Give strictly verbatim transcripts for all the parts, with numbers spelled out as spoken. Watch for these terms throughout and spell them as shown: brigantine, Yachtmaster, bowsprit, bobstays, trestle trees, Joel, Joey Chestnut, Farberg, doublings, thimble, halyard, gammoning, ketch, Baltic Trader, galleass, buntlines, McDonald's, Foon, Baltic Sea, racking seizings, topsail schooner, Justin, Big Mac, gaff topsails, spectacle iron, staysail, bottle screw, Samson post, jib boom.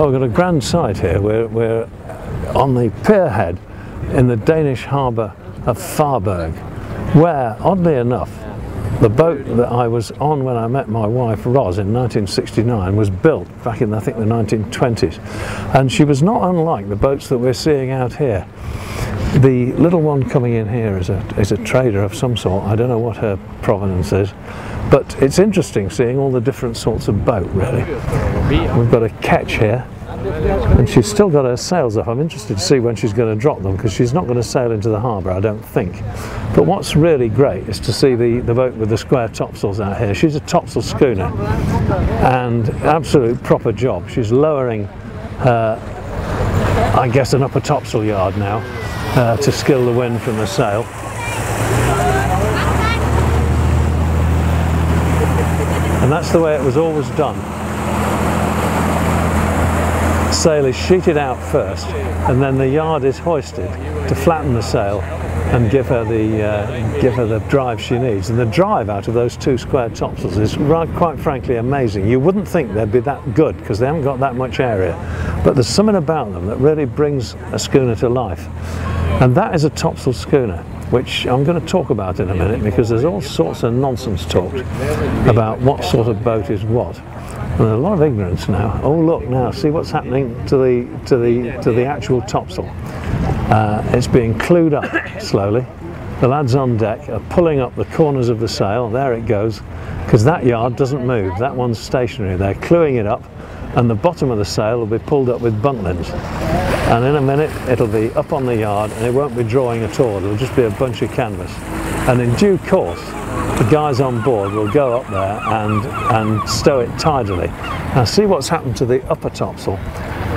Well, we've got a grand sight here. We're, we're on the pierhead in the Danish harbour of Farberg, where, oddly enough, the boat that I was on when I met my wife, Roz, in nineteen sixty-nine was built back in, I think, the nineteen twenties. And she was not unlike the boats that we're seeing out here. The little one coming in here is a, is a trader of some sort. I don't know what her provenance is, but it's interesting seeing all the different sorts of boat, really. We've got a ketch here, and she's still got her sails up. I'm interested to see when she's going to drop them, because she's not going to sail into the harbour, I don't think. But what's really great is to see the, the boat with the square topsails out here. She's a topsail schooner, and absolute proper job. She's lowering her, I guess, an upper topsail yard now, Uh, to skill the wind from the sail. And that's the way it was always done. Sail is sheeted out first, and then the yard is hoisted to flatten the sail and give her the uh, give her the drive she needs. And the drive out of those two square topsails is, right, quite frankly, amazing. You wouldn't think they'd be that good, because they haven't got that much area, but there's something about them that really brings a schooner to life. And that is a topsail schooner, which I'm going to talk about in a minute, because there's all sorts of nonsense talked about what sort of boat is what. And a lot of ignorance now. Oh, look now, see what's happening to the to the to the actual topsail. Uh, it's being clued up slowly. The lads on deck are pulling up the corners of the sail. There it goes, because that yard doesn't move. That one's stationary. They're cluing it up, and the bottom of the sail will be pulled up with buntlines. And in a minute, it'll be up on the yard, and it won't be drawing at all. It'll just be a bunch of canvas. And in due course, the guys on board will go up there and, and stow it tidally. Now see what's happened to the upper topsail.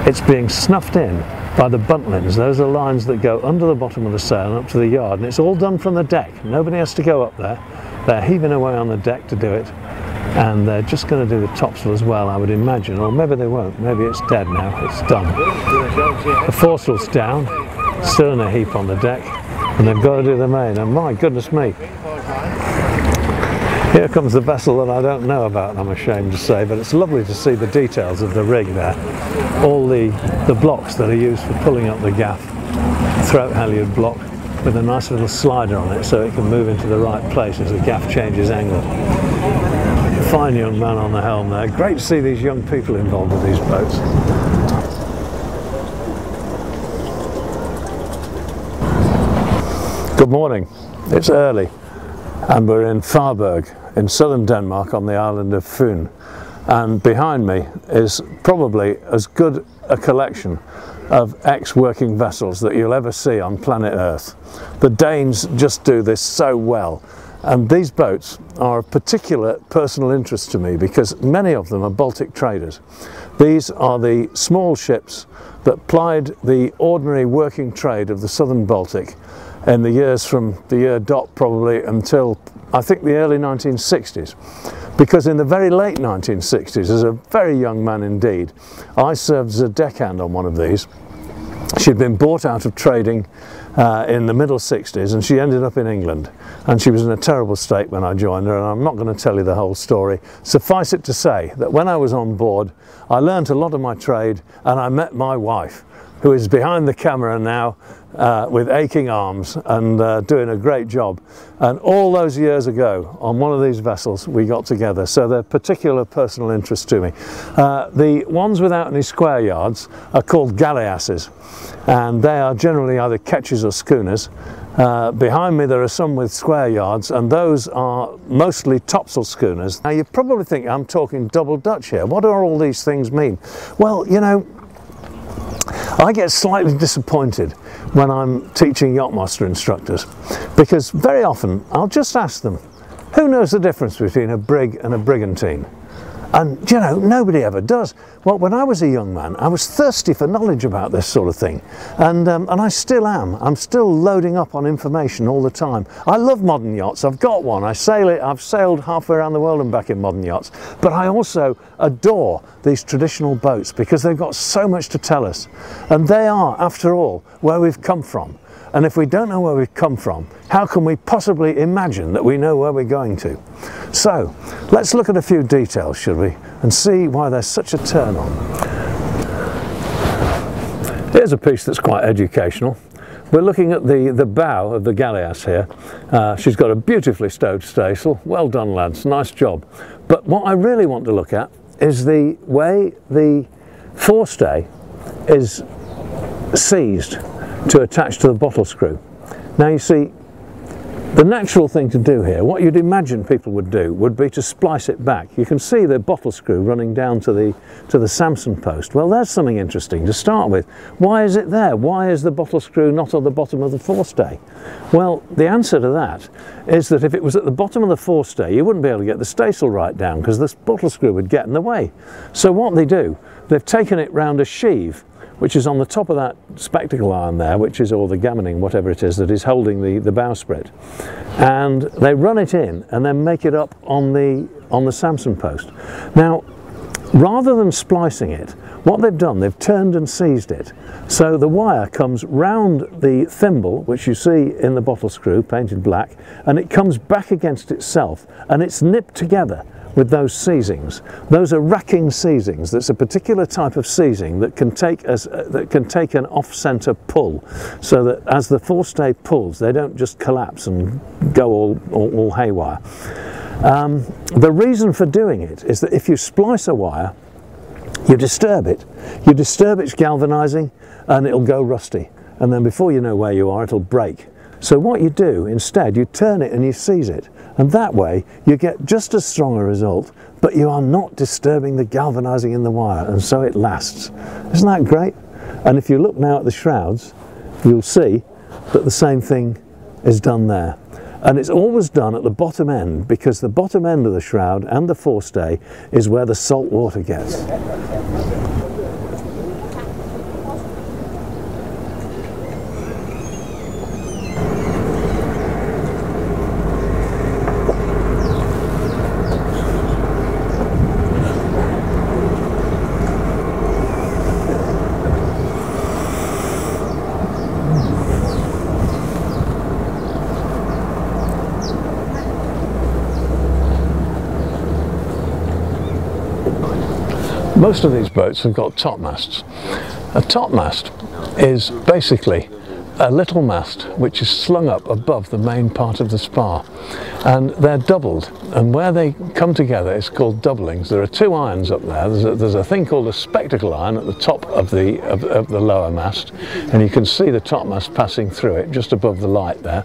It's being snuffed in by the buntlines. Those are lines that go under the bottom of the sail and up to the yard, and it's all done from the deck. Nobody has to go up there. They're heaving away on the deck to do it, and they're just going to do the topsail as well, I would imagine. Or maybe they won't. Maybe it's dead now. It's done. The foresail's down, still in a heap on the deck, and they've got to do the main. And my goodness me, here comes the vessel that I don't know about, I'm ashamed to say, but it's lovely to see the details of the rig there. All the, the blocks that are used for pulling up the gaff, throat halyard block, with a nice little slider on it so it can move into the right place as the gaff changes angle. Fine young man on the helm there. Great to see these young people involved with these boats. Good morning. It's early, and we're in Farberg, in southern Denmark, on the island of Foon. And behind me is probably as good a collection of ex-working vessels that you'll ever see on planet Earth. The Danes just do this so well, and these boats are of particular personal interest to me because many of them are Baltic traders. These are the small ships that plied the ordinary working trade of the southern Baltic in the years from the year dot probably until I think the early nineteen sixties, because in the very late nineteen sixties, as a very young man indeed, I served as a deckhand on one of these. She'd been bought out of trading uh, in the middle sixties, and she ended up in England, and she was in a terrible state when I joined her, and I'm not going to tell you the whole story. Suffice it to say that when I was on board, I learnt a lot of my trade, and I met my wife, who is behind the camera now uh, with aching arms and uh, doing a great job. And all those years ago, on one of these vessels, we got together. So they're particular personal interest to me. Uh, the ones without any square yards are called galleasses, and they are generally either ketches or schooners. Uh, behind me there are some with square yards, and those are mostly topsail schooners. Now you probably think I'm talking double Dutch here. What do all these things mean? Well, you know, I get slightly disappointed when I'm teaching Yachtmaster instructors, because very often I'll just ask them, who knows the difference between a brig and a brigantine? And, you know, nobody ever does. Well, when I was a young man, I was thirsty for knowledge about this sort of thing. And, um, and I still am. I'm still loading up on information all the time. I love modern yachts. I've got one. I sail it. I've sailed halfway around the world and back in modern yachts. But I also adore these traditional boats because they've got so much to tell us. And they are, after all, where we've come from. And if we don't know where we've come from, how can we possibly imagine that we know where we're going to? So, let's look at a few details, shall we, and see why there's such a turn on. Here's a piece that's quite educational. We're looking at the, the bow of the galleass here. Uh, she's got a beautifully stowed staysail. Well done, lads, nice job. But what I really want to look at is the way the forestay is seized to attach to the bottle screw. Now you see, the natural thing to do here, what you'd imagine people would do, would be to splice it back. You can see the bottle screw running down to the to the Samson post. Well, there's something interesting to start with. Why is it there? Why is the bottle screw not at the bottom of the forestay? Well, the answer to that is that if it was at the bottom of the forestay, you wouldn't be able to get the staysail right down because this bottle screw would get in the way. So what they do, they've taken it round a sheave, which is on the top of that spectacle iron there, which is all the gammoning, whatever it is that is holding the, the bowsprit. And they run it in and then make it up on the, on the Samson post. Now, rather than splicing it, what they've done, they've turned and seized it. So the wire comes round the thimble, which you see in the bottle screw, painted black, and it comes back against itself and it's nipped together with those seizings. Those are racking seizings. That's a particular type of seizing that can take as uh, that can take an off-centre pull, so that as the forestay pulls, they don't just collapse and go all, all, all haywire. Um, the reason for doing it is that if you splice a wire, you disturb it. You disturb its galvanising and it'll go rusty. And then before you know where you are, it'll break. So what you do instead, you turn it and you seize it. And that way you get just as strong a result, but you are not disturbing the galvanising in the wire, and so it lasts. Isn't that great? And if you look now at the shrouds, you'll see that the same thing is done there. And it's always done at the bottom end, because the bottom end of the shroud and the forestay is where the salt water gets. Most of these boats have got topmasts. A topmast is basically a little mast which is slung up above the main part of the spar, and they're doubled, and where they come together is called doublings. There are two irons up there. There's a, there's a thing called a spectacle iron at the top of the, of, of the lower mast, and you can see the topmast passing through it just above the light there.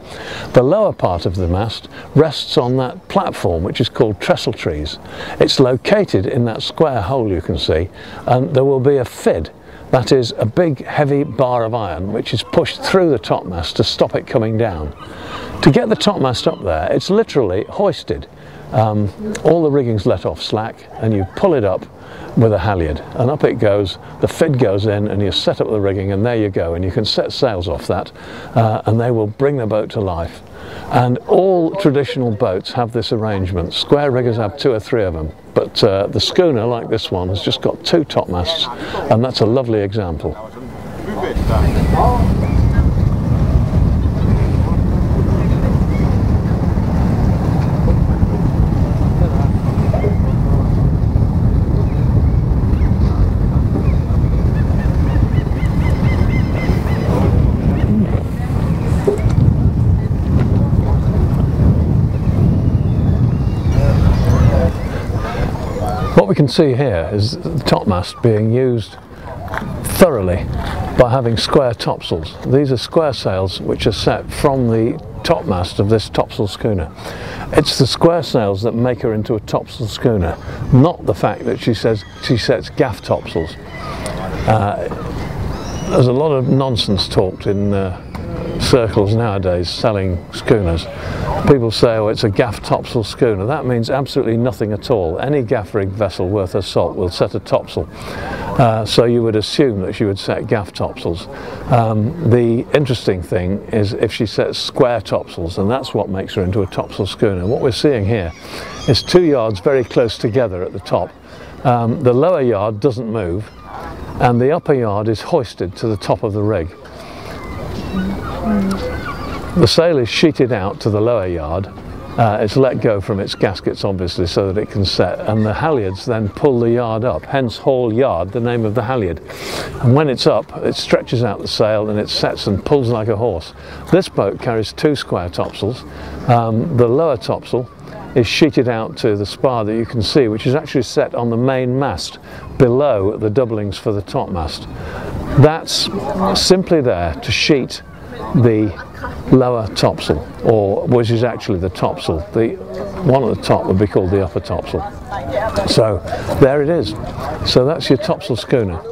The lower part of the mast rests on that platform which is called trestle trees. It's located in that square hole you can see, and there will be a fid. That is a big heavy bar of iron which is pushed through the topmast to stop it coming down. To get the topmast up there, it's literally hoisted. Um, all the rigging's let off slack and you pull it up with a halyard and up it goes, the fid goes in and you set up the rigging and there you go, and you can set sails off that uh, and they will bring the boat to life. And all traditional boats have this arrangement. Square riggers have two or three of them, but uh, the schooner like this one has just got two topmasts, and that's a lovely example. What we can see here is the topmast being used thoroughly by having square topsails. These are square sails which are set from the topmast of this topsail schooner. It's the square sails that make her into a topsail schooner, not the fact that she says she sets gaff topsails. Uh, there's a lot of nonsense talked in uh, circles nowadays selling schooners. People say, oh, it's a gaff topsail schooner. That means absolutely nothing at all. Any gaff rig vessel worth her salt will set a topsail, uh, so you would assume that she would set gaff topsails. Um, the interesting thing is if she sets square topsails, and that's what makes her into a topsail schooner. What we're seeing here is two yards very close together at the top. Um, the lower yard doesn't move and the upper yard is hoisted to the top of the rig. The sail is sheeted out to the lower yard Uh, it's let go from its gaskets, obviously, so that it can set, and the halyards then pull the yard up, hence haul yard, the name of the halyard. And when it's up, it stretches out the sail and it sets and pulls like a horse. This boat carries two square topsails. Um, the lower topsail is sheeted out to the spar that you can see, which is actually set on the main mast below the doublings for the topmast. That's simply there to sheet the lower topsail, or which is actually the topsail. The one at the top would be called the upper topsail. So there it is. So that's your topsail schooner.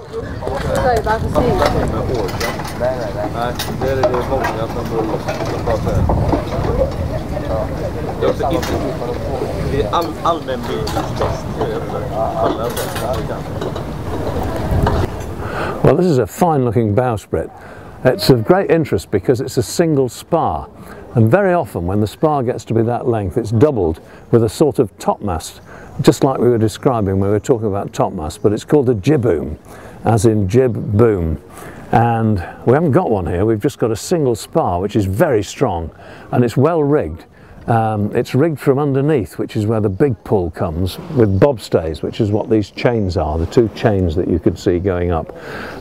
Well, this is a fine looking bowsprit. It's of great interest because it's a single spar, and very often when the spar gets to be that length, it's doubled with a sort of topmast, just like we were describing when we were talking about topmast, but it's called a jib boom, as in jib boom. And we haven't got one here, we've just got a single spar, which is very strong, and it's well rigged. Um, it's rigged from underneath, which is where the big pull comes, with bobstays, which is what these chains are, the two chains that you could see going up.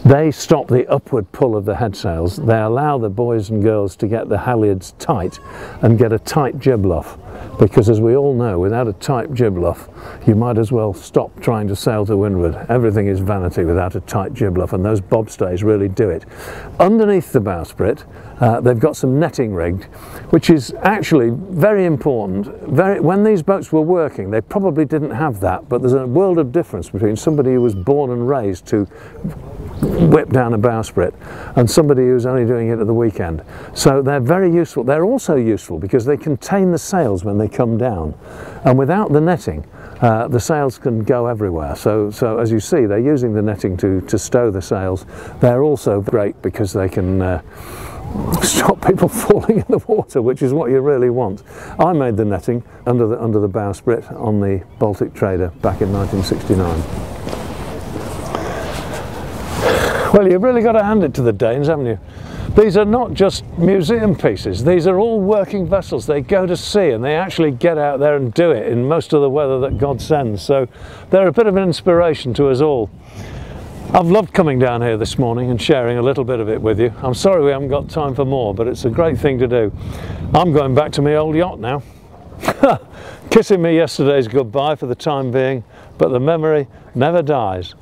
They stop the upward pull of the headsails. They allow the boys and girls to get the halyards tight and get a tight jib luff, because as we all know, without a tight jib luff, you might as well stop trying to sail to windward. Everything is vanity without a tight jib luff, and those bobstays really do it. Underneath the bowsprit, uh, they've got some netting rigged, which is actually very Very important. Very, when these boats were working, they probably didn't have that, but there's a world of difference between somebody who was born and raised to whip down a bowsprit and somebody who's only doing it at the weekend. So they're very useful. They're also useful because they contain the sails when they come down, and without the netting, Uh, the sails can go everywhere. So, so as you see, they're using the netting to, to stow the sails. They're also great because they can uh, stop people falling in the water, which is what you really want. I made the netting under the, under the bowsprit on the Baltic Trader back in nineteen sixty-nine. Well, you've really got to hand it to the Danes, haven't you? These are not just museum pieces, these are all working vessels. They go to sea and they actually get out there and do it in most of the weather that God sends. So they're a bit of an inspiration to us all. I've loved coming down here this morning and sharing a little bit of it with you. I'm sorry we haven't got time for more, but it's a great thing to do. I'm going back to my old yacht now. Kissing me yesterday's goodbye for the time being, but the memory never dies.